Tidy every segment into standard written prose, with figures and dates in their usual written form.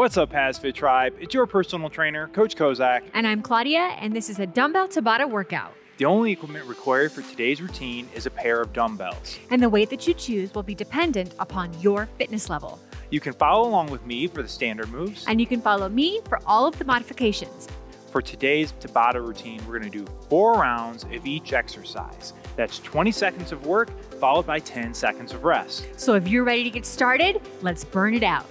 What's up, HasFit Tribe? It's your personal trainer, Coach Kozak. And I'm Claudia, and this is a dumbbell Tabata workout. The only equipment required for today's routine is a pair of dumbbells. And the weight that you choose will be dependent upon your fitness level. You can follow along with me for the standard moves. And you can follow me for all of the modifications. For today's Tabata routine, we're gonna do 4 rounds of each exercise. That's 20 seconds of work, followed by 10 seconds of rest. So if you're ready to get started, let's burn it out.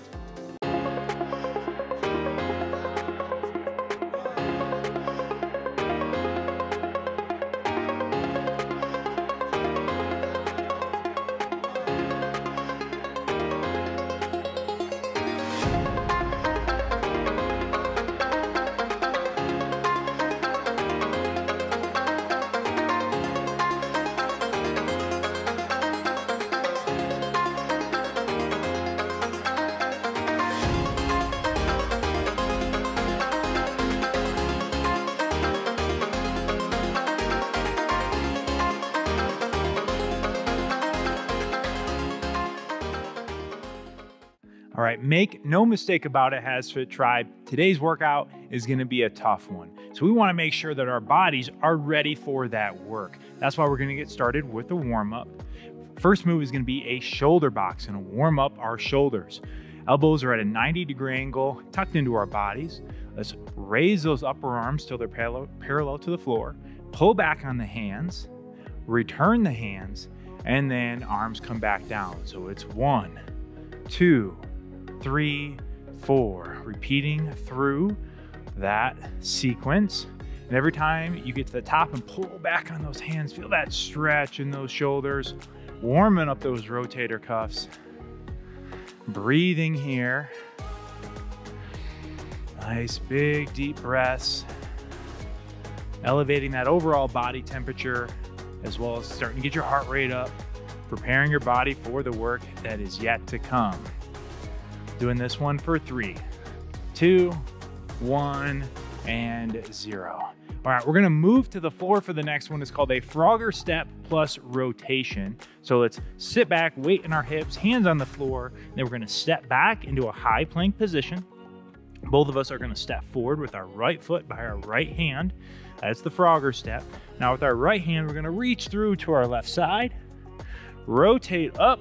All right, make no mistake about it, HasFit Tribe. Today's workout is gonna be a tough one. So we wanna make sure that our bodies are ready for that work. That's why we're gonna get started with a warm-up. First move is gonna be a shoulder box and warm up our shoulders. Elbows are at a 90-degree angle, tucked into our bodies. Let's raise those upper arms till they're parallel to the floor. Pull back on the hands, return the hands, and then arms come back down. So it's 1, 2, 3, 4, repeating through that sequence. And every time you get to the top and pull back on those hands, feel that stretch in those shoulders, warming up those rotator cuffs, breathing here. Nice, big, deep breaths, elevating that overall body temperature, as well as starting to get your heart rate up, preparing your body for the work that is yet to come. Doing this one for 3, 2, 1, and 0. All right, we're gonna move to the floor for the next one. It's called a Frogger Step plus rotation. So let's sit back, weight in our hips, hands on the floor. Then we're gonna step back into a high plank position. Both of us are gonna step forward with our right foot by our right hand. That's the Frogger Step. Now with our right hand, we're gonna reach through to our left side, rotate up,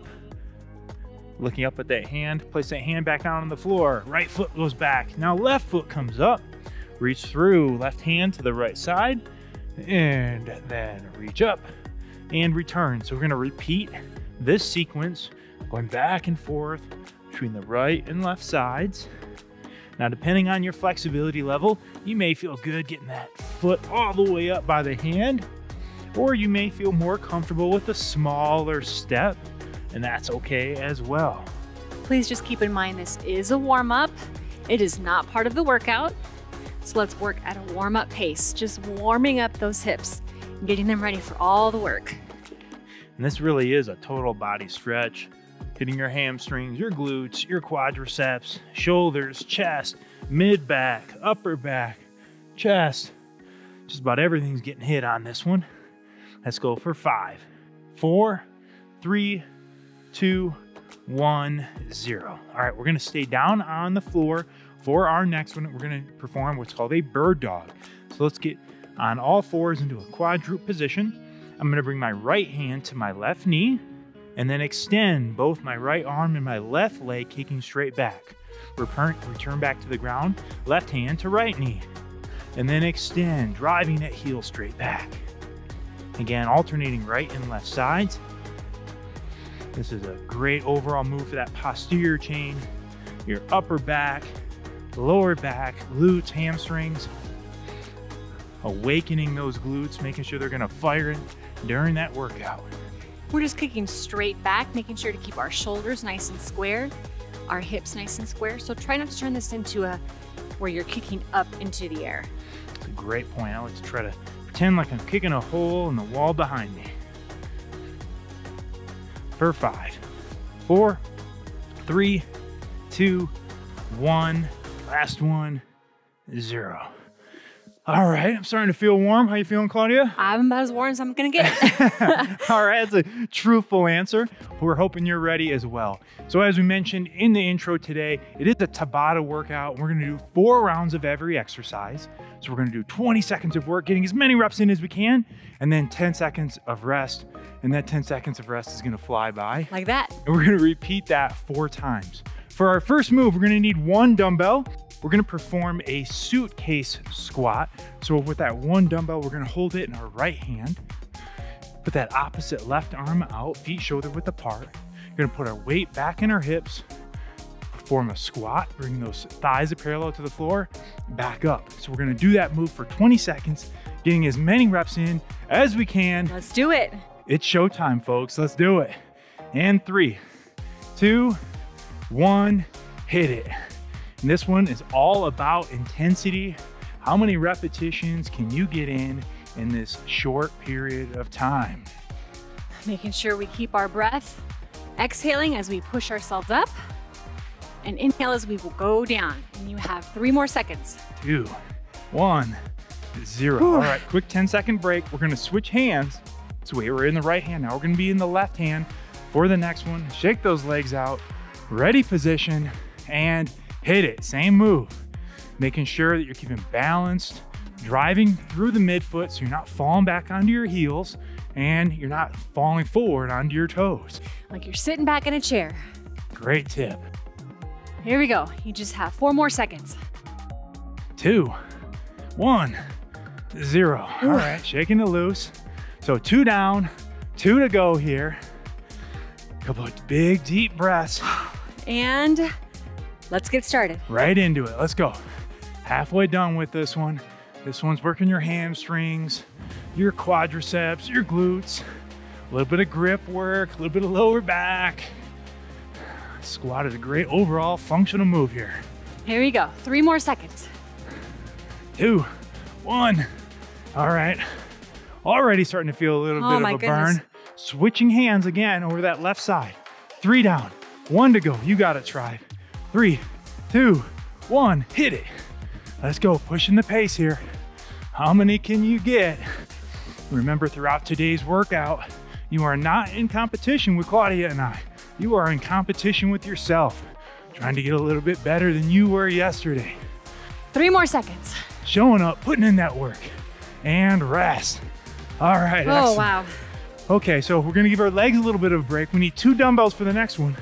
looking up at that hand, place that hand back down on the floor. Right foot goes back. Now left foot comes up, reach through, left hand to the right side, and then reach up and return. So we're gonna repeat this sequence, going back and forth between the right and left sides. Now, depending on your flexibility level, you may feel good getting that foot all the way up by the hand, or you may feel more comfortable with a smaller step, and that's okay as well. Please just keep in mind, this is a warm-up. It is not part of the workout. So let's work at a warm-up pace, just warming up those hips and getting them ready for all the work. And this really is a total body stretch, hitting your hamstrings, your glutes, your quadriceps, shoulders, chest, mid-back, upper back, chest. Just about everything's getting hit on this one. Let's go for 5, 4, 3, 2, 1, 0. All right, we're gonna stay down on the floor for our next one. We're gonna perform what's called a bird dog. So let's get on all fours into a quadruped position. I'm gonna bring my right hand to my left knee and then extend both my right arm and my left leg, kicking straight back. Return back to the ground, left hand to right knee, and then extend, driving that heel straight back. Again, alternating right and left sides. This is a great overall move for that posterior chain, your upper back, lower back, glutes, hamstrings, awakening those glutes, making sure they're gonna fire it during that workout. We're just kicking straight back, making sure to keep our shoulders nice and square, our hips nice and square. So try not to turn this into a, where you're kicking up into the air. That's a great point. I like to try to pretend like I'm kicking a hole in the wall behind me. For 5, 4, 3, 2, 1, last one, 0. All right, I'm starting to feel warm. How you feeling, Claudia? I'm about as warm as I'm gonna get. All right, that's a truthful answer. We're hoping you're ready as well. So as we mentioned in the intro today, it is a Tabata workout. We're gonna do 4 rounds of every exercise. So we're gonna do 20 seconds of work, getting as many reps in as we can, and then 10 seconds of rest. And that 10 seconds of rest is gonna fly by. Like that. And we're gonna repeat that 4 times. For our first move, we're gonna need 1 dumbbell. We're gonna perform a suitcase squat. So with that 1 dumbbell, we're gonna hold it in our right hand, put that opposite left arm out, feet shoulder width apart. We're gonna put our weight back in our hips, perform a squat, bring those thighs parallel to the floor, back up. So we're gonna do that move for 20 seconds, getting as many reps in as we can. Let's do it. It's showtime, folks, let's do it. And 3, 2, 1, hit it. And this one is all about intensity. How many repetitions can you get in this short period of time? Making sure we keep our breath, exhaling as we push ourselves up, and inhale as we will go down. And you have 3 more seconds. 2, 1, 0. Whew. All right, quick 10-second break. We're gonna switch hands. So we were in the right hand, now we're gonna be in the left hand for the next one. Shake those legs out, ready position, and hit it, same move. Making sure that you're keeping balanced, driving through the midfoot so you're not falling back onto your heels and you're not falling forward onto your toes. Like you're sitting back in a chair. Great tip. Here we go. You just have 4 more seconds. 2, 1, 0. Ooh. All right, shaking it loose. So 2 down, 2 to go here. A couple of big, deep breaths. And let's get started. Right into it, let's go. Halfway done with this one. This one's working your hamstrings, your quadriceps, your glutes, a little bit of grip work, a little bit of lower back. Squat is a great overall functional move here. Here we go, 3 more seconds. 2, 1, all right. Already starting to feel a little bit of a burn. Switching hands again over that left side. 3 down, 1 to go, you got it, tribe. 3, 2, 1, hit it. Let's go, pushing the pace here. How many can you get? Remember throughout today's workout, you are not in competition with Claudia and I. You are in competition with yourself, trying to get a little bit better than you were yesterday. 3 more seconds. Showing up, putting in that work, and rest. All right, oh, excellent. Wow. Okay, so we're gonna give our legs a little bit of a break. We need 2 dumbbells for the next one.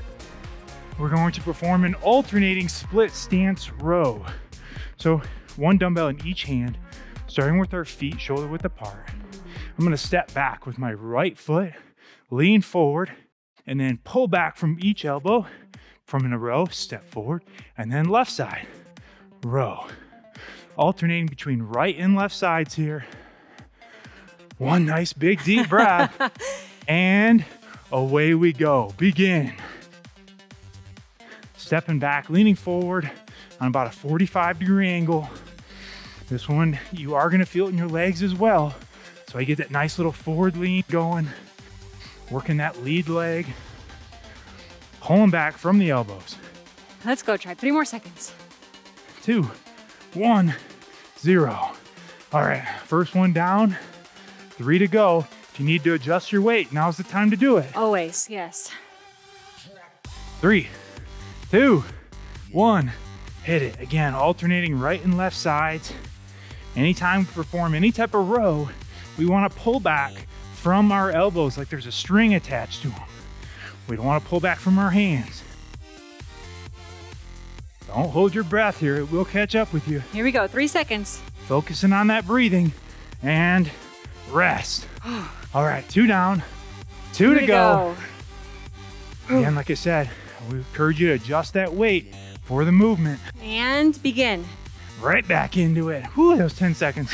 We're going to perform an alternating split stance row. So 1 dumbbell in each hand, starting with our feet shoulder width apart. I'm gonna step back with my right foot, lean forward, and then pull back from each elbow. From in a row, step forward, and then left side, row. Alternating between right and left sides here. 1 nice big deep breath, and away we go, begin. Stepping back, leaning forward on about a 45-degree angle. This one, you are gonna feel it in your legs as well. So I get that nice little forward lean going, working that lead leg, pulling back from the elbows. Let's go, try 3 more seconds. 2, 1, 0. All right, first one down, 3 to go. If you need to adjust your weight, now's the time to do it. Always, yes. 3, 2, 1, hit it. Again, alternating right and left sides. Anytime we perform any type of row, we wanna pull back from our elbows like there's a string attached to them. We don't wanna pull back from our hands. Don't hold your breath here, it will catch up with you. Here we go, 3 seconds. Focusing on that breathing and rest. All right, 2 down, 2 to go. Again, like I said, we encourage you to adjust that weight for the movement. And begin. Right back into it. Whew, that was 10 seconds.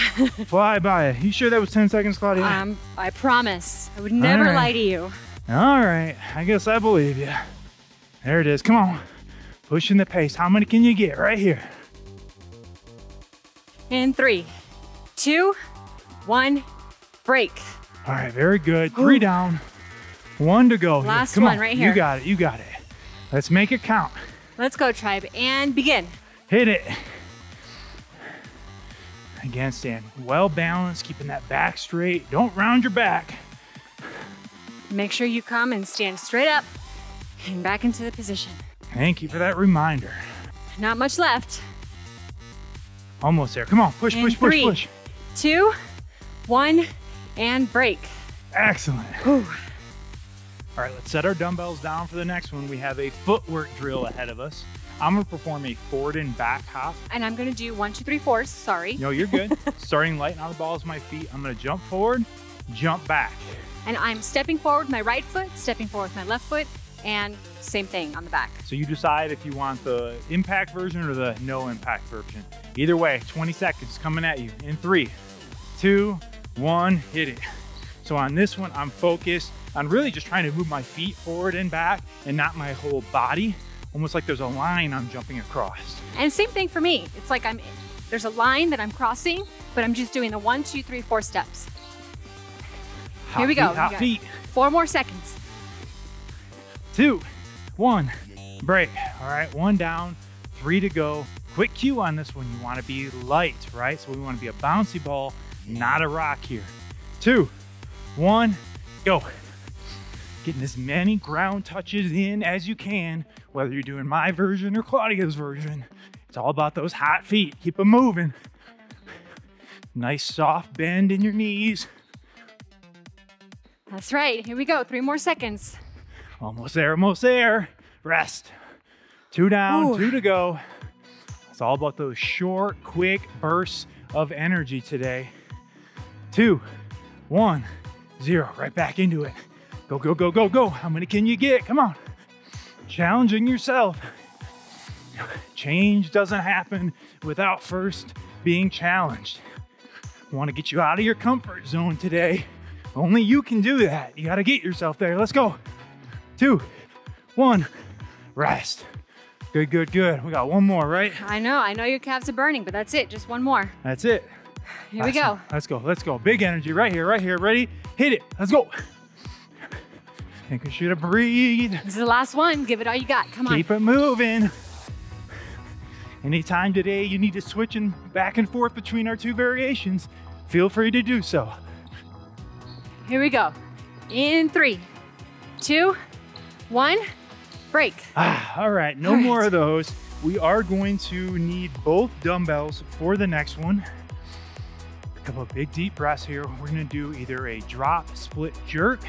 Fly by it. You sure that was 10 seconds, Claudia? I promise. I would never lie to you. All right. I guess I believe you. There it is. Come on. Pushing the pace. How many can you get right here? In 3, 2, 1, break. All right. Very good. 3 down, 1 to go. Last one right here. You got it. You got it. Let's make it count. Let's go, tribe, and begin. Hit it. Again, stand well balanced, keeping that back straight. Don't round your back. Make sure you come and stand straight up and back into the position. Thank you for that reminder. Not much left. Almost there. Come on, push, push, push, push. 3, 2, 1, and break. Excellent. Whew. All right, let's set our dumbbells down for the next one. We have a footwork drill ahead of us. I'm gonna perform a forward and back hop. And I'm gonna do 1, 2, 3, 4s, sorry. No, you're good. Starting light on the balls of my feet, I'm gonna jump forward, jump back. And I'm stepping forward with my right foot, stepping forward with my left foot, and same thing on the back. So you decide if you want the impact version or the no impact version. Either way, 20 seconds coming at you in 3, 2, 1, hit it. So on this one, I'm focused on really just trying to move my feet forward and back and not my whole body. Almost like there's a line I'm jumping across. And same thing for me. It's like there's a line that I'm crossing, but I'm just doing the 1, 2, 3, 4 steps. Here we go. Hot feet. 4 more seconds. 2, 1, break. All right, 1 down, 3 to go. Quick cue on this one, you wanna be light, right? So we wanna be a bouncy ball, not a rock here. 2, 1, go. Getting as many ground touches in as you can, whether you're doing my version or Claudia's version. It's all about those hot feet. Keep them moving. Nice soft bend in your knees. That's right. Here we go. 3 more seconds. Almost there. Almost there. Rest. 2 down. Ooh. 2 to go. It's all about those short, quick bursts of energy today. 2, 1, 0. Right back into it. Go, go, go, go, go. How many can you get? Come on. Challenging yourself. Change doesn't happen without first being challenged. I want to get you out of your comfort zone today. Only you can do that. You got to get yourself there. Let's go. 2, 1, rest. Good, good, good. We got 1 more, right? I know your calves are burning, but that's it. Just 1 more. That's it. Here we go. Let's go, let's go. Big energy right here, right here. Ready? Hit it. Let's go. Think we should have breathed. This is the last one. Give it all you got. Come on. Keep it moving. Anytime today you need to switch in back and forth between our 2 variations, feel free to do so. Here we go. In 3, 2, 1, break. All right. No more of those. We are going to need both dumbbells for the next one. A couple of big deep breaths here. We're going to do either a drop split jerk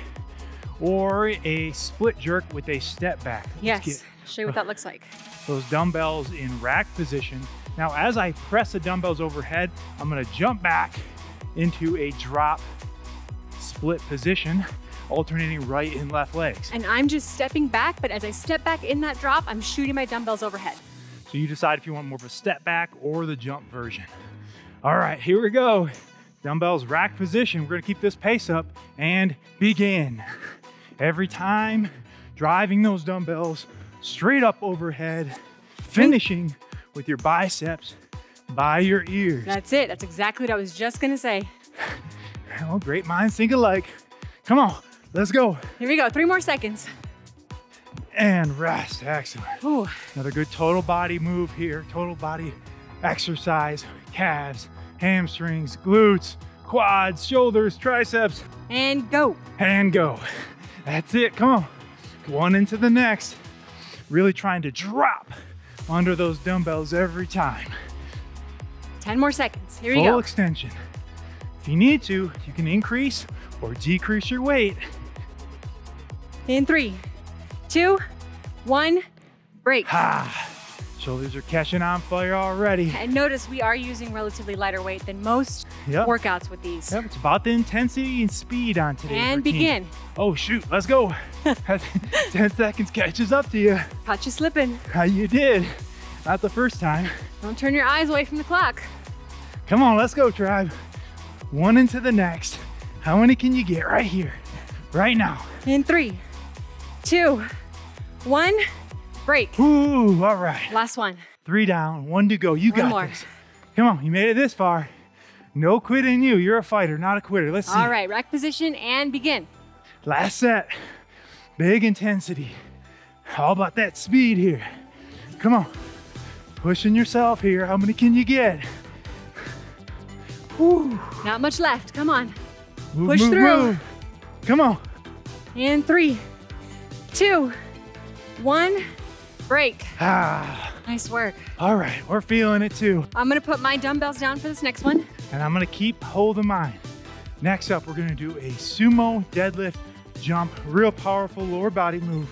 or a split jerk with a step back. Yes, show you what that looks like. Those dumbbells in rack position. Now, as I press the dumbbells overhead, I'm gonna jump back into a drop split position, alternating right and left legs. And I'm just stepping back, but as I step back in that drop, I'm shooting my dumbbells overhead. So you decide if you want more of a step back or the jump version. All right, here we go. Dumbbells rack position. We're gonna keep this pace up and begin. Every time, driving those dumbbells straight up overhead, finishing with your biceps by your ears. That's it. That's exactly what I was just going to say. Oh, great minds think alike. Come on, let's go. Here we go. 3 more seconds. And rest. Excellent. Ooh. Another good total body move here. Total body exercise, calves, hamstrings, glutes, quads, shoulders, triceps. And go. And go. That's it, come on. One into the next. Really trying to drop under those dumbbells every time. 10 more seconds, here you go. Full extension. If you need to, you can increase or decrease your weight. In 3, 2, 1, break. Shoulders are catching on fire already. And notice we are using relatively lighter weight than most workouts with these. Yep, it's about the intensity and speed on today's routine. Begin. Oh shoot, let's go. 10 seconds catches up to you. Caught you slipping. You did, not the first time. Don't turn your eyes away from the clock. Come on, let's go tribe. One into the next. How many can you get right here, right now? In 3, 2, 1, break. Ooh, all right. Last one. 3 down, 1 to go. You got this. Come on, you made it this far. No quit in you. You're a fighter, not a quitter. Let's see. All right, rack position and begin. Last set. Big intensity. How about that speed here? Come on. Pushing yourself here. How many can you get? Whew. Not much left, come on. Move, push move, through. Move. Come on. In 3, 2, 1, break. Ah. Nice work. All right, we're feeling it too. I'm gonna put my dumbbells down for this next one. And I'm gonna keep holding mine. Next up, we're gonna do a sumo deadlift jump. Real powerful lower body move.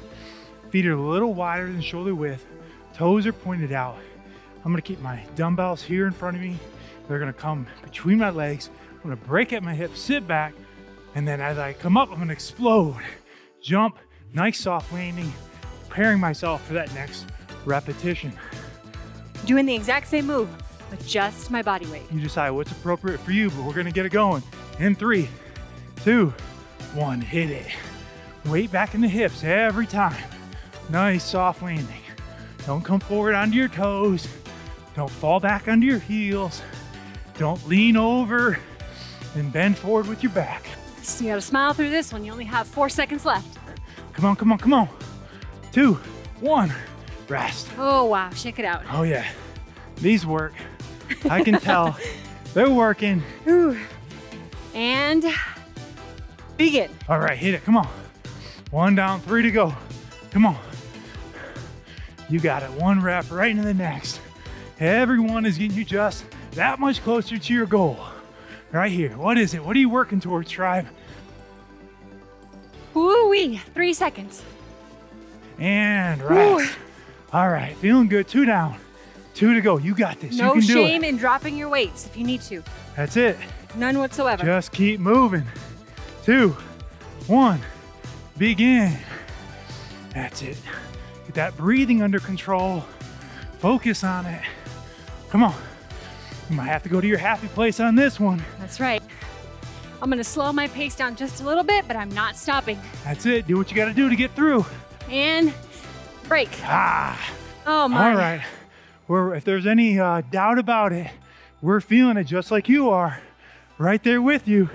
Feet are a little wider than shoulder width. Toes are pointed out. I'm gonna keep my dumbbells here in front of me. They're gonna come between my legs. I'm gonna break at my hips, sit back, and then as I come up, I'm gonna explode. Jump, nice soft landing, preparing myself for that next repetition. Doing the exact same move, but just my body weight. You decide what's appropriate for you, but we're gonna get it going. In 3, 2, 1, hit it. Weight back in the hips every time. Nice soft landing. Don't come forward onto your toes. Don't fall back onto your heels. Don't lean over and bend forward with your back. So you gotta smile through this one. You only have 4 seconds left. Come on, come on, come on. 2, 1, rest. Oh, wow, shake it out. Oh yeah, these work. I can tell they're working. Ooh. And begin. All right, hit it, come on. 1 down, 3 to go. Come on. You got it, 1 rep right into the next. Everyone is getting you just that much closer to your goal. Right here, what is it? What are you working towards, tribe? Woo-wee, 3 seconds. And rest. Ooh. All right, feeling good, 2 down, 2 to go. You got this, no you can do it. No shame in dropping your weights if you need to. That's it. None whatsoever. Just keep moving. 2, 1, begin. That's it. Get that breathing under control. Focus on it. Come on. You might have to go to your happy place on this one. That's right. I'm gonna slow my pace down just a little bit, but I'm not stopping. That's it, do what you gotta do to get through. And break. Ah. Oh my. All right, we're, if there's any doubt about it, we're feeling it just like you are. Right there with you.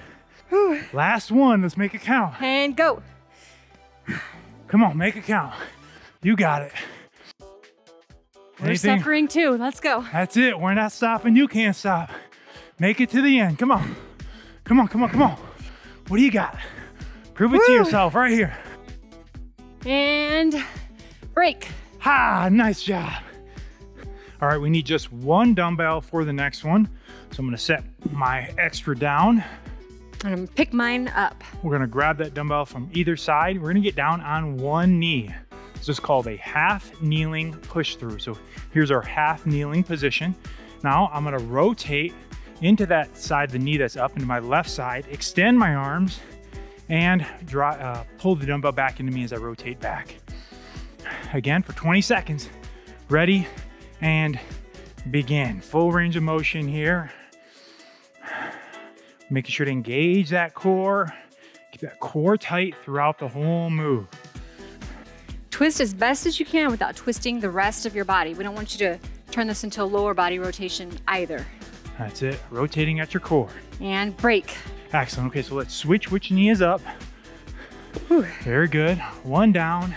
Whew. Last one, let's make it count. And go. Come on, make it count. You got it. We're anything? Suffering too, let's go. That's it, we're not stopping, you can't stop. Make it to the end, come on. Come on, come on, come on. What do you got? Prove it Woo. To yourself right here. And break. Ha, nice job. All right, we need just 1 dumbbell for the next one. So I'm gonna set my extra down. And I'm gonna pick mine up. We're gonna grab that dumbbell from either side. We're gonna get down on 1 knee. This is called a half kneeling push through. So here's our half kneeling position. Now I'm gonna rotate into that side of the knee that's up into my left side, extend my arms and pull the dumbbell back into me as I rotate back. Again for 20 seconds. Ready and begin. Full range of motion here. Making sure to engage that core. Keep that core tight throughout the whole move. Twist as best as you can without twisting the rest of your body. We don't want you to turn this into a lower body rotation either. That's it, rotating at your core. And break. Excellent, okay, so let's switch which knee is up. Whew. Very good, 1 down,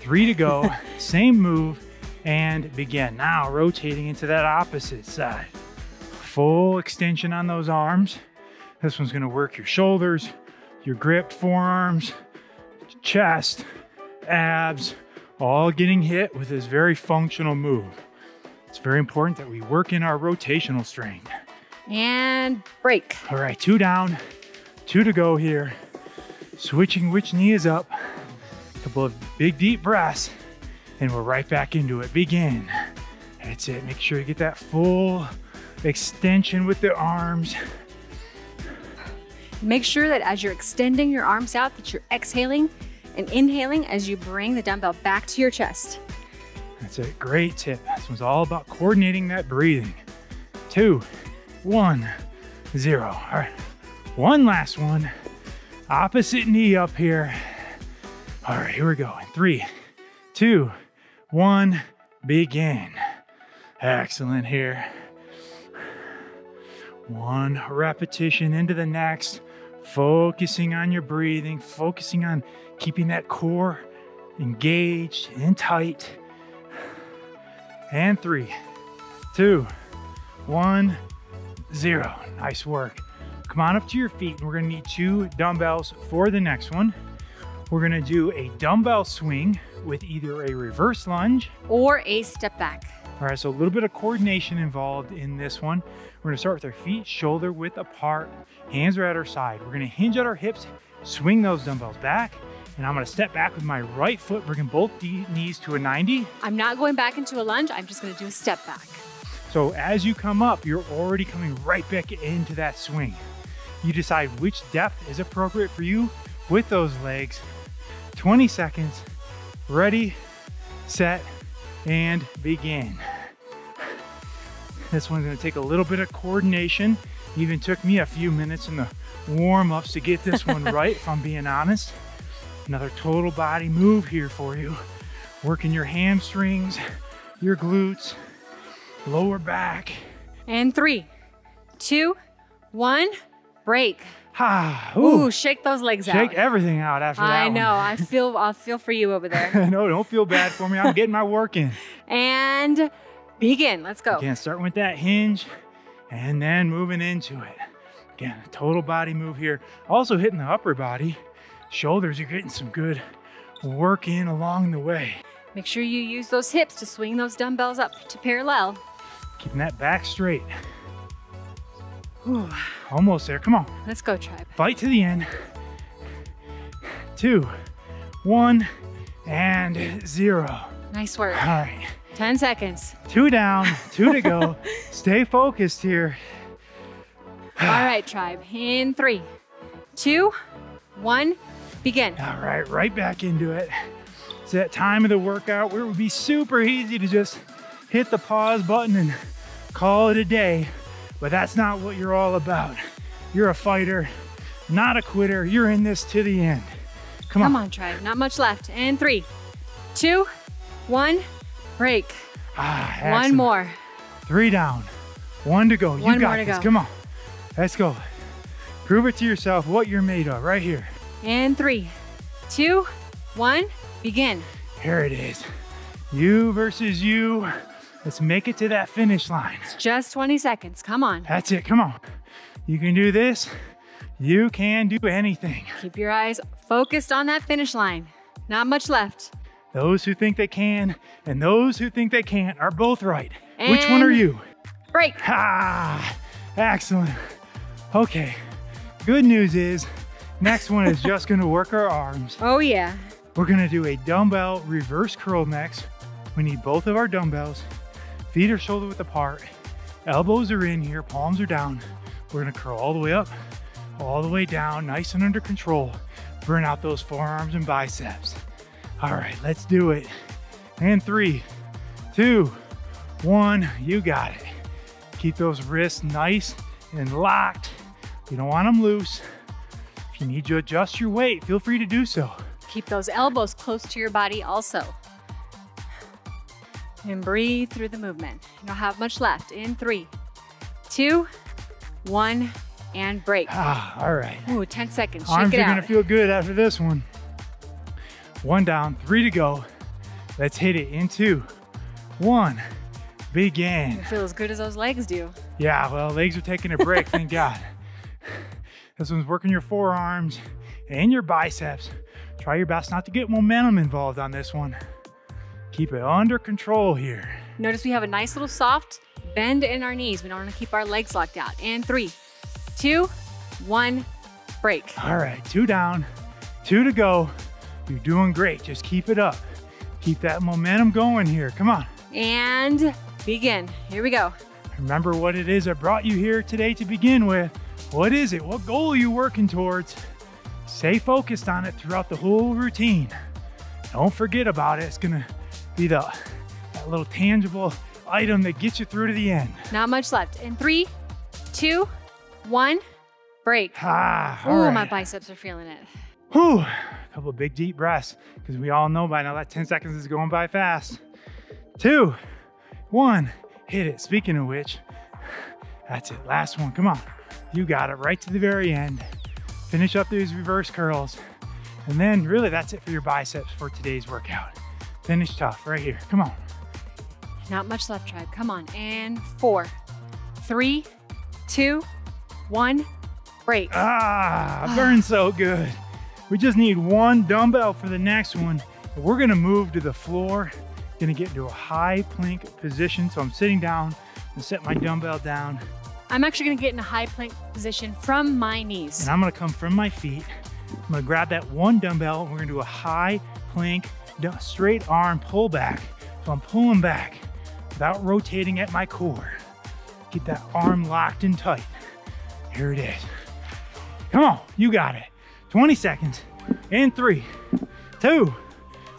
3 to go. Same move, and begin. Now rotating into that opposite side. Full extension on those arms. This one's gonna work your shoulders, your grip, forearms, chest, abs, all getting hit with this very functional move. It's very important that we work in our rotational strength. And break. All right, 2 down, 2 to go here. Switching which knee is up. A couple of big deep breaths and we're right back into it. Begin. That's it, make sure you get that full extension with the arms. Make sure that as you're extending your arms out that you're exhaling and inhaling as you bring the dumbbell back to your chest. That's a great tip. This one's all about coordinating that breathing. 2, 1, 0. All right, 1 last one. Opposite knee up here. All right, here we go. In 3, 2, 1, begin. Excellent here. 1 repetition into the next. Focusing on your breathing, focusing on keeping that core engaged and tight. And 3, 2, 1, 0. Nice work. Come on up to your feet, and we're gonna need 2 dumbbells for the next one. We're gonna do a dumbbell swing with either a reverse lunge or a step back. All right, so a little bit of coordination involved in this one. We're gonna start with our feet shoulder width apart, hands are at our side. We're gonna hinge at our hips, swing those dumbbells back, and I'm gonna step back with my right foot, bringing both knees to a 90. I'm not going back into a lunge, I'm just gonna do a step back. So as you come up, you're already coming right back into that swing. You decide which depth is appropriate for you with those legs. 20 seconds, ready, set, and begin. This one's gonna take a little bit of coordination. Even took me a few minutes in the warm-ups to get this one right, if I'm being honest. Another total body move here for you. Working your hamstrings, your glutes, lower back. And 3, 2, 1, break. Ooh, shake those legs out. Shake everything out after that one. I know, I feel for you over there. No, don't feel bad for me. I'm getting my work in. And begin, let's go. Again, starting with that hinge and then moving into it. Again, a total body move here. Also hitting the upper body. Shoulders, you're getting some good work in along the way. Make sure you use those hips to swing those dumbbells up to parallel. Keeping that back straight. Ooh. Almost there, come on. Let's go, tribe. Fight to the end. 2, 1, and 0. Nice work. All right. 10 seconds. 2 down, 2 to go. Stay focused here. All right, tribe, in 3, 2, 1, begin. All right, right back into it. It's that time of the workout where it would be super easy to just hit the pause button and call it a day. But that's not what you're all about. You're a fighter, not a quitter. You're in this to the end. Come on. Come on, tribe. Not much left. And 3, 2, 1, break. One more. 3 down. 1 to go. You got this. Come on. Let's go. Prove it to yourself what you're made of right here. And 3, 2, 1, begin. Here it is. You versus you. Let's make it to that finish line. It's just 20 seconds, come on. That's it, come on. You can do this, you can do anything. Keep your eyes focused on that finish line. Not much left. Those who think they can and those who think they can't are both right. And which one are you? Break. Ah, excellent. Okay, good news is, next one is just gonna work our arms. Oh yeah. We're gonna do a dumbbell reverse curl next. We need both of our dumbbells. Feet are shoulder width apart, elbows are in here, palms are down. We're gonna curl all the way up, all the way down, nice and under control. Burn out those forearms and biceps. All right, let's do it. And 3, 2, 1, you got it. Keep those wrists nice and locked. You don't want them loose. If you need to adjust your weight, feel free to do so. Keep those elbows close to your body also. And breathe through the movement. You don't have much left. In 3, 2, 1, and break. All right. Ooh, 10 seconds. Arms are gonna feel good after this one. 1 down, 3 to go. Let's hit it in 2, 1, begin. You feel as good as those legs do. Yeah, well, legs are taking a break, thank God. This one's working your forearms and your biceps. Try your best not to get momentum involved on this one. Keep it under control here. Notice we have a nice little soft bend in our knees. We don't want to keep our legs locked out. And 3, 2, 1, break. All right, 2 down, 2 to go. You're doing great. Just keep it up. Keep that momentum going here. Come on. And begin. Here we go. Remember what it is that brought you here today to begin with. What is it? What goal are you working towards? Stay focused on it throughout the whole routine. Don't forget about it. It's going to be that little tangible item that gets you through to the end. Not much left. In 3, 2, 1, break. Ooh, my biceps are feeling it. Whew, a couple of big deep breaths, because we all know by now that 10 seconds is going by fast. 2, 1, hit it. Speaking of which, that's it, last one, come on. You got it, right to the very end. Finish up these reverse curls. And then really that's it for your biceps for today's workout. Finish tough right here, come on. Not much left, tribe, come on. And 4, 3, 2, 1, break. Ah, burns so good. We just need one dumbbell for the next one. We're gonna move to the floor. Gonna get into a high plank position. So I'm sitting down and set my dumbbell down. I'm actually gonna get in a high plank position from my knees. And I'm gonna come from my feet. I'm gonna grab that one dumbbell. And we're gonna do a high plank, straight arm pull back. So I'm pulling back without rotating at my core. Get that arm locked in tight. Here it is. Come on, you got it. 20 seconds in 3, 2,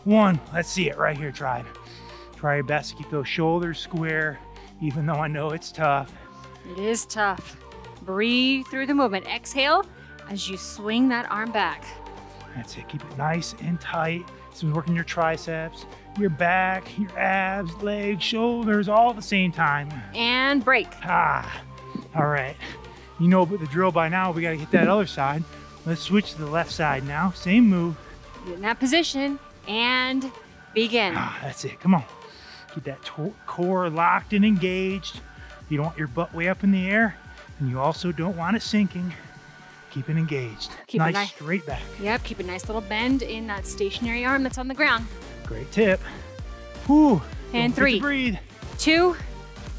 1. Let's see it right here, tribe. Try your best to keep those shoulders square, even though I know it's tough. It is tough. Breathe through the movement. Exhale as you swing that arm back. That's it, keep it nice and tight. This is working your triceps, your back, your abs, legs, shoulders, all at the same time. And break. Ah, all right. You know the drill by now, we gotta get that other side. Let's switch to the left side now, same move. Get in that position and begin. Ah, that's it, come on. Keep that core locked and engaged. You don't want your butt way up in the air, and you also don't want it sinking. Keep it engaged. Keep nice, nice straight back. Yep, keep a nice little bend in that stationary arm that's on the ground. Great tip. Whew. And 3, 2,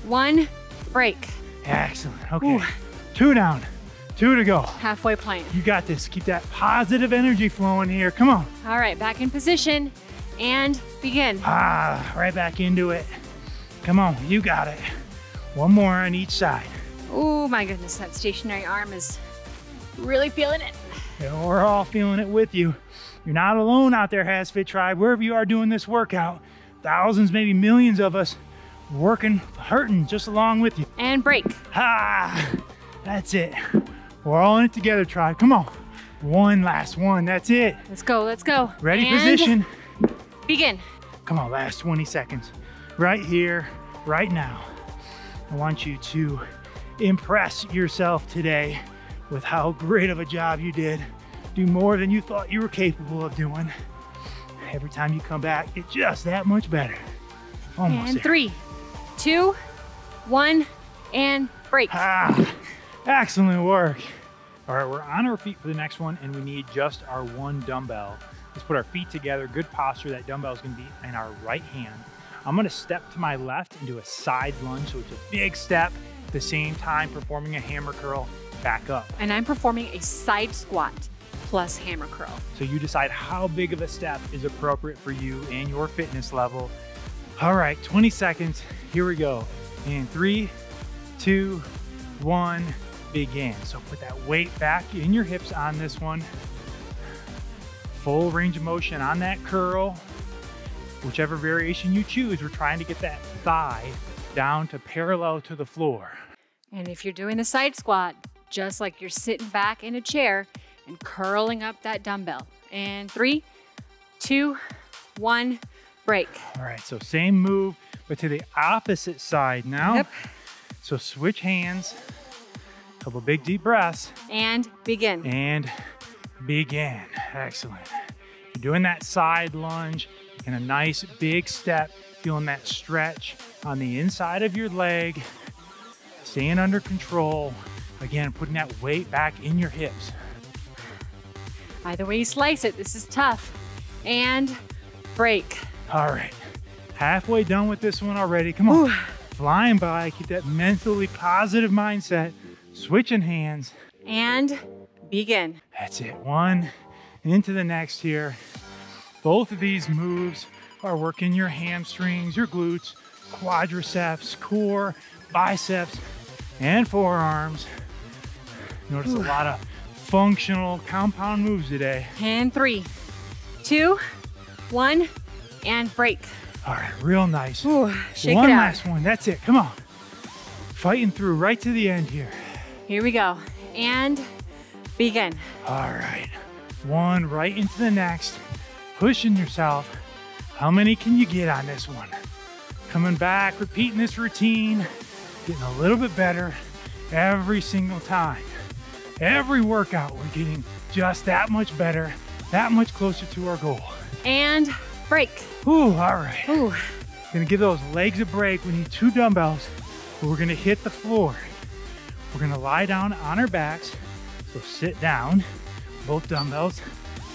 1, break. Excellent, okay. Ooh. 2 down, 2 to go. Halfway plank. You got this, keep that positive energy flowing here, come on. All right, back in position and begin. Ah, right back into it. Come on, you got it. One more on each side. Oh my goodness, that stationary arm is really feeling it. Yeah, we're all feeling it with you. You're not alone out there, HasFit Tribe. Wherever you are doing this workout, thousands, maybe millions of us working, hurting just along with you. And break. Ah, that's it. We're all in it together, Tribe. Come on. One last one, that's it. Let's go, let's go. Ready, and position. Begin. Come on, last 20 seconds. Right here, right now. I want you to impress yourself today with how great of a job you did. Do more than you thought you were capable of doing. Every time you come back, it's just that much better. Almost. And 3, 2, 1, and break. Ah, excellent work. All right, we're on our feet for the next one, and we need just our one dumbbell. Let's put our feet together, good posture. That dumbbell is gonna be in our right hand. I'm gonna step to my left and do a side lunge, so it's a big step. At the same time, performing a hammer curl back up. And I'm performing a side squat plus hammer curl. So you decide how big of a step is appropriate for you and your fitness level. All right, 20 seconds, here we go. And 3, 2, 1, begin. So put that weight back in your hips on this one. Full range of motion on that curl. Whichever variation you choose, we're trying to get that thigh down to parallel to the floor. And if you're doing the side squat, just like you're sitting back in a chair and curling up that dumbbell. And 3, 2, 1, break. All right, so same move, but to the opposite side now. Yep. So switch hands, couple big deep breaths. And begin. And begin, excellent. You're doing that side lunge and a nice big step, feeling that stretch on the inside of your leg, staying under control. Again, putting that weight back in your hips. Either way you slice it, this is tough. And break. All right, halfway done with this one already. Come on, flying by, keep that mentally positive mindset. Switching hands. And begin. That's it, one into the next here. Both of these moves are working your hamstrings, your glutes, quadriceps, core, biceps, and forearms. Notice a lot of functional compound moves today. And 3, 2, 1, and break. All right, real nice. Ooh, shake it out. One last one, that's it, come on. Fighting through right to the end here. Here we go, and begin. All right, one right into the next. Pushing yourself. How many can you get on this one? Coming back, repeating this routine, getting a little bit better every single time. Every workout, we're getting just that much better, that much closer to our goal. And break. Ooh, all right. Ooh. Gonna give those legs a break. We need 2 dumbbells, but we're gonna hit the floor. We're gonna lie down on our backs. So sit down, both dumbbells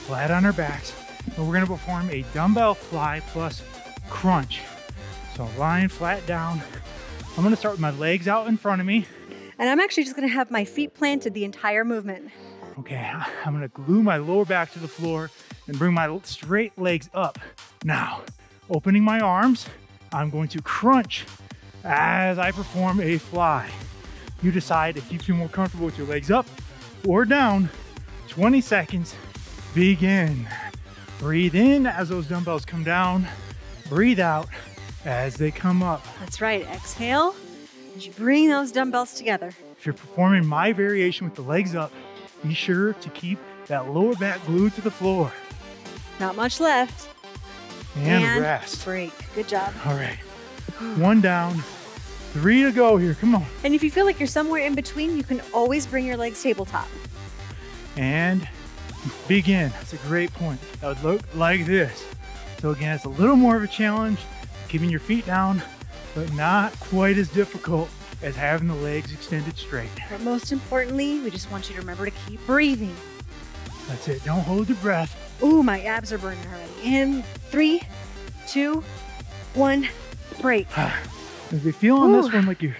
flat on our backs. And we're gonna perform a dumbbell fly plus crunch. So lying flat down. I'm gonna start with my legs out in front of me. And I'm actually just gonna have my feet planted the entire movement. Okay, I'm gonna glue my lower back to the floor and bring my straight legs up. Now, opening my arms, I'm going to crunch as I perform a fly. You decide if you feel more comfortable with your legs up or down. 20 seconds, begin. Breathe in as those dumbbells come down. Breathe out as they come up. That's right, exhale, as you bring those dumbbells together. If you're performing my variation with the legs up, be sure to keep that lower back glued to the floor. Not much left. And rest. Break, good job. All right, one down, three to go here, come on. And if you feel like you're somewhere in between, you can always bring your legs tabletop. And begin, that's a great point. That would look like this. So again, it's a little more of a challenge, keeping your feet down, but not quite as difficult as having the legs extended straight. But most importantly, we just want you to remember to keep breathing. That's it, don't hold your breath. Ooh, my abs are burning already. In 3, 2, 1, break. If you feel on this one like you're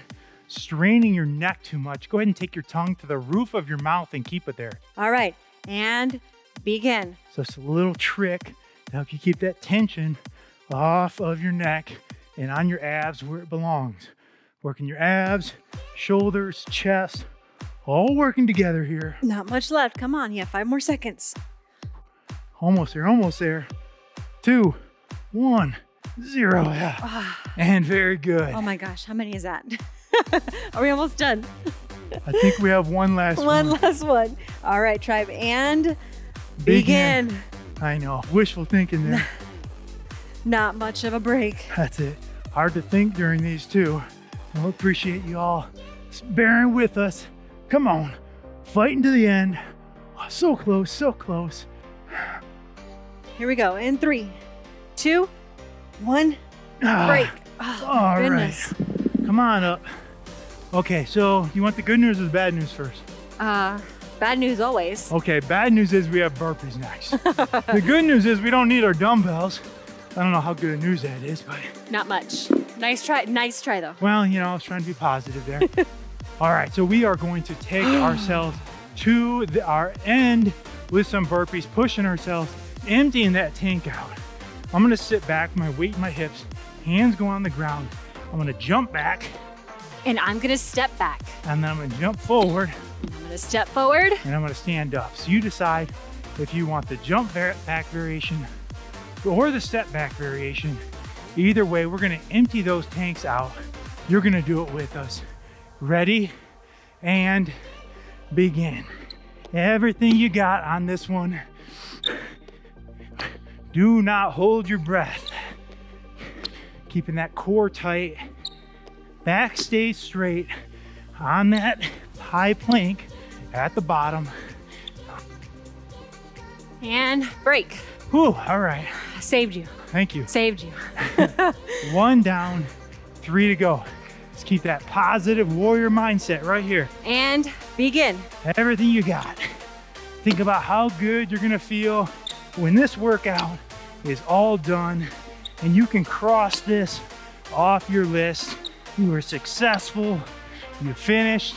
straining your neck too much, go ahead and take your tongue to the roof of your mouth and keep it there. All right, and begin. So it's a little trick to help you keep that tension off of your neck and on your abs where it belongs. Working your abs, shoulders, chest, all working together here. Not much left, come on, yeah, 5 more seconds. Almost there, almost there. 2, 1, 0, yeah. And very good. Oh my gosh, how many is that? Are we almost done? I think we have one last one. One last one. All right, tribe, and begin. I know, wishful thinking there. Not much of a break. That's it, hard to think during these two. We'll appreciate you all bearing with us. Come on, fighting to the end. Oh, so close, so close. Here we go, in 3, 2, 1, break. Oh, all goodness. Right, come on up. Okay, so you want the good news or the bad news first? Bad news always. Okay, bad news is we have burpees next. The good news is we don't need our dumbbells. I don't know how good news that is, but. Not much. Nice try though. Well, you know, I was trying to be positive there. All right, so we are going to take ourselves to our end with some burpees, pushing ourselves, emptying that tank out. I'm gonna sit back, my weight in my hips, hands go on the ground. I'm gonna jump back. And I'm gonna step back. And then I'm gonna jump forward. And I'm gonna step forward. And I'm gonna stand up. So you decide if you want the jump back variation or the step back variation. Either way, we're gonna empty those tanks out. You're gonna do it with us. Ready? And begin. Everything you got on this one. Do not hold your breath. Keeping that core tight. Back stays straight on that high plank at the bottom. And break. Whew, all right. Saved you. Thank you. Saved you. 1 down, 3 to go. Let's keep that positive warrior mindset right here. And begin. Everything you got. Think about how good you're gonna feel when this workout is all done and you can cross this off your list. You were successful, you finished,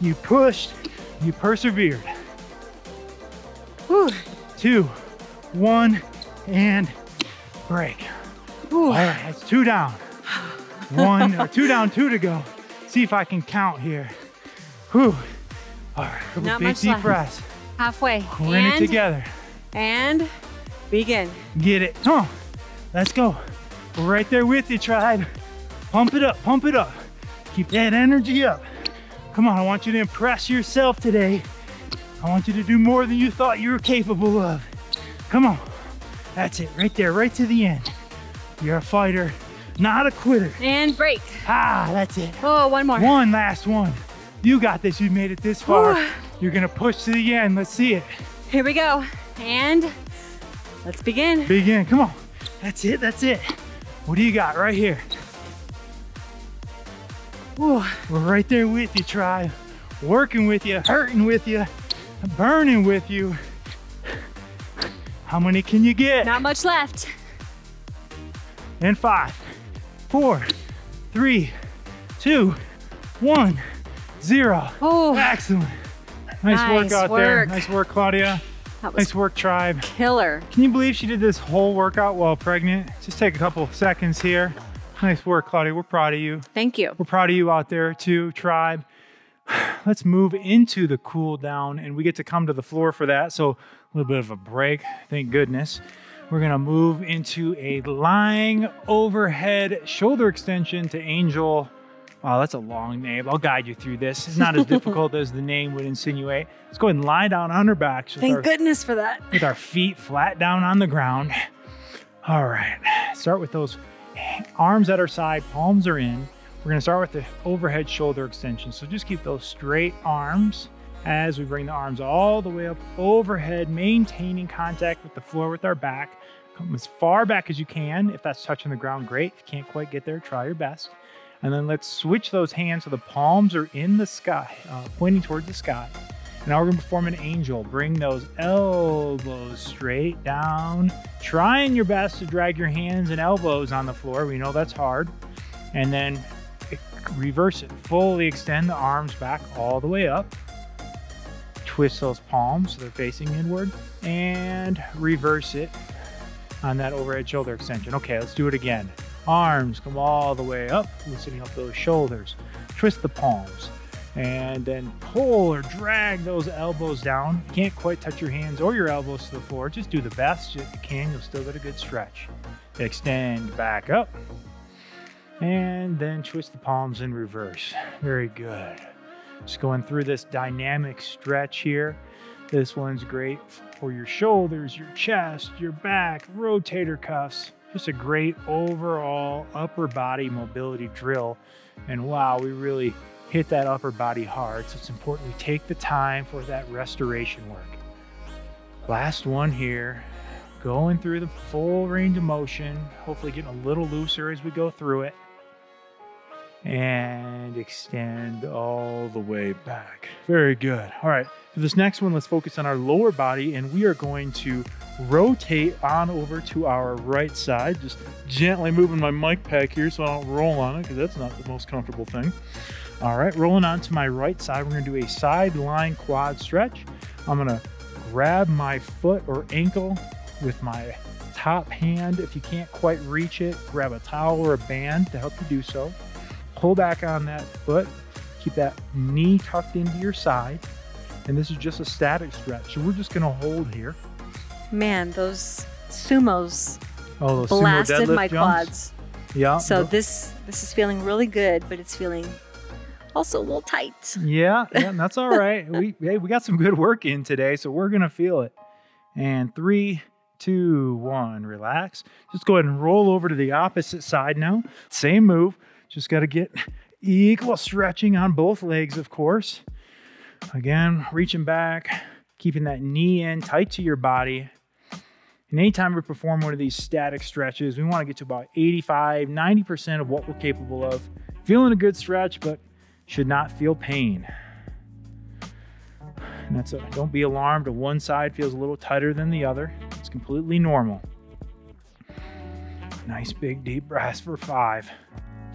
you pushed, you persevered. Whew. 2, 1, and break. Ooh. All right, that's 2 down. 2 down, 2 to go. See if I can count here. Whew. All right, not big much deep breaths. Halfway. We're in it together. And begin. Get it. Come on. Let's go. We're right there with you, tribe. Pump it up, pump it up. Keep that energy up. Come on, I want you to impress yourself today. I want you to do more than you thought you were capable of. Come on. That's it, right there, right to the end. You're a fighter, not a quitter. And break. Ah, that's it. Oh, one more. One last one. You got this, you made it this far. Ooh. You're gonna push to the end, let's see it. Here we go, and let's begin. Begin, come on. That's it, that's it. What do you got right here? Ooh. We're right there with you, tribe. working with you, hurting with you, burning with you. How many can you get? Not much left. And 5, 4, 3, 2, 1, 0. Oh, excellent. Nice work out there. Nice work, Claudia. Nice work, tribe. Killer. Can you believe she did this whole workout while pregnant? Just take a couple seconds here. Nice work, Claudia. We're proud of you. Thank you. We're proud of you out there too, tribe. Let's move into the cool down, and we get to come to the floor for that. So a little bit of a break, thank goodness. We're gonna move into a lying overhead shoulder extension to Angel. Wow, that's a long name. I'll guide you through this. It's not as difficult as the name would insinuate. Let's go ahead and lie down on our backs. Thank goodness for that. With our feet flat down on the ground. All right, start with those arms at our side, palms are in. We're gonna start with the overhead shoulder extension. So just keep those straight arms as we bring the arms all the way up overhead, maintaining contact with the floor with our back. Come as far back as you can. If that's touching the ground, great. If you can't quite get there, try your best. And then let's switch those hands so the palms are in the sky, pointing towards the sky. And now we're gonna perform an angel. Bring those elbows straight down. Trying your best to drag your hands and elbows on the floor. We know that's hard. And then reverse it, fully extend the arms back all the way up, twist those palms so they're facing inward, and reverse it on that overhead shoulder extension. Okay, let's do it again. Arms come all the way up, loosening up those shoulders, twist the palms, and then pull or drag those elbows down. You can't quite touch your hands or your elbows to the floor, just do the best that you can, you'll still get a good stretch. Extend back up, and then twist the palms in reverse. Very good. Just going through this dynamic stretch here. This one's great for your shoulders, your chest, your back, rotator cuffs. Just a great overall upper body mobility drill. And wow, we really hit that upper body hard. So it's important we take the time for that restoration work. Last one here. Going through the full range of motion, hopefully getting a little looser as we go through it. And extend all the way back. Very good. All right, for this next one, let's focus on our lower body, and we are going to rotate on over to our right side. Just gently moving my mic pack here so I don't roll on it, because that's not the most comfortable thing. All right, rolling on to my right side, we're gonna do a sideline quad stretch. I'm gonna grab my foot or ankle with my top hand. If you can't quite reach it, grab a towel or a band to help you do so. Pull back on that foot, keep that knee tucked into your side. And this is just a static stretch. So we're just gonna hold here. Man, those sumos blasted my quads. Yeah. So this is feeling really good, but it's feeling also a little tight. Yeah, yeah, that's all right. Hey, we got some good work in today, so we're gonna feel it. And 3, 2, 1, relax. Just go ahead and roll over to the opposite side now. Same move. Just got to get equal stretching on both legs, of course. Again, reaching back, keeping that knee in tight to your body. And anytime we perform one of these static stretches, we want to get to about 85, 90% of what we're capable of. Feeling a good stretch, but should not feel pain. And that's don't be alarmed if one side feels a little tighter than the other. It's completely normal. Nice big deep breaths for 5,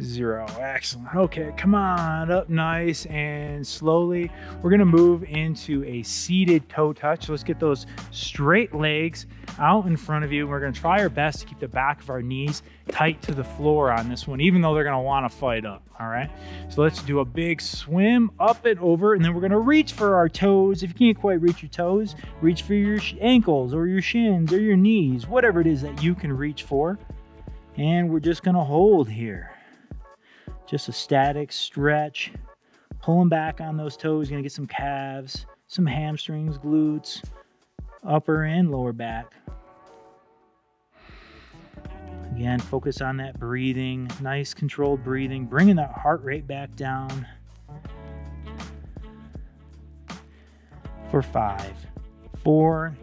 0. Excellent. Okay, come on up nice and slowly. We're gonna move into a seated toe touch. So let's get those straight legs out in front of you. We're gonna try our best to keep the back of our knees tight to the floor on this one, even though they're gonna wanna fight up, all right? So let's do a big swim up and over, and then we're gonna reach for our toes. If you can't quite reach your toes, reach for your ankles or your shins or your knees, whatever it is that you can reach for. And we're just gonna hold here. Just a static stretch, pulling back on those toes. You're gonna get some calves, some hamstrings, glutes, upper and lower back. Again, focus on that breathing, nice controlled breathing, bringing that heart rate back down. For 5, 4,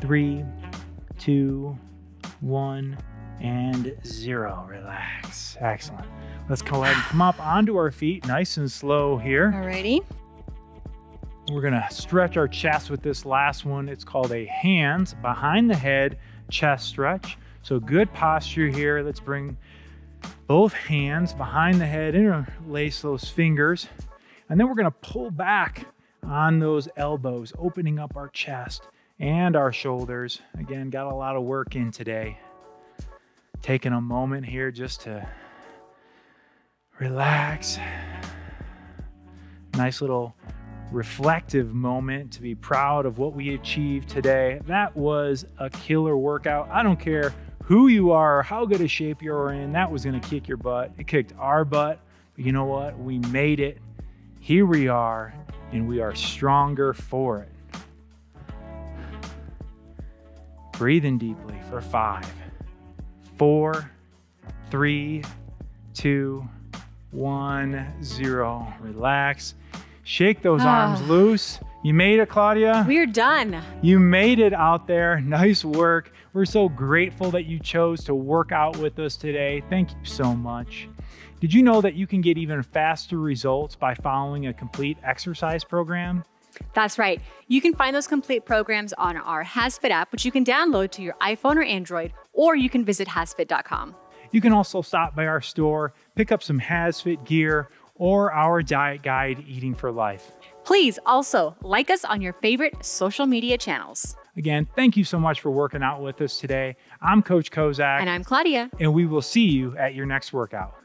3, 2, 1, and 0. Relax. Excellent. Let's go ahead and come up onto our feet nice and slow here. Alrighty. We're gonna stretch our chest with this last one. It's called a hands behind the head chest stretch. So good posture here. Let's bring both hands behind the head, interlace those fingers, and then we're gonna pull back on those elbows, opening up our chest and our shoulders. Again, got a lot of work in today. Taking a moment here just to relax. Nice little reflective moment to be proud of what we achieved today. That was a killer workout. I don't care who you are, how good a shape you're in, that was gonna kick your butt. It kicked our butt, but you know what? We made it. Here we are, and we are stronger for it. Breathe in deeply for 5, 4, 3, 2, 1, 0. Relax. Shake those arms loose. You made it, Claudia. We're done. You made it out there. Nice work. We're so grateful that you chose to work out with us today. Thank you so much. Did you know that you can get even faster results by following a complete exercise program? That's right. You can find those complete programs on our HasFit app, which you can download to your iPhone or Android, or you can visit hasfit.com. You can also stop by our store, pick up some HasFit gear, or our diet guide, Eating for Life. Please also like us on your favorite social media channels. Again, thank you so much for working out with us today. I'm Coach Kozak. And I'm Claudia. And we will see you at your next workout.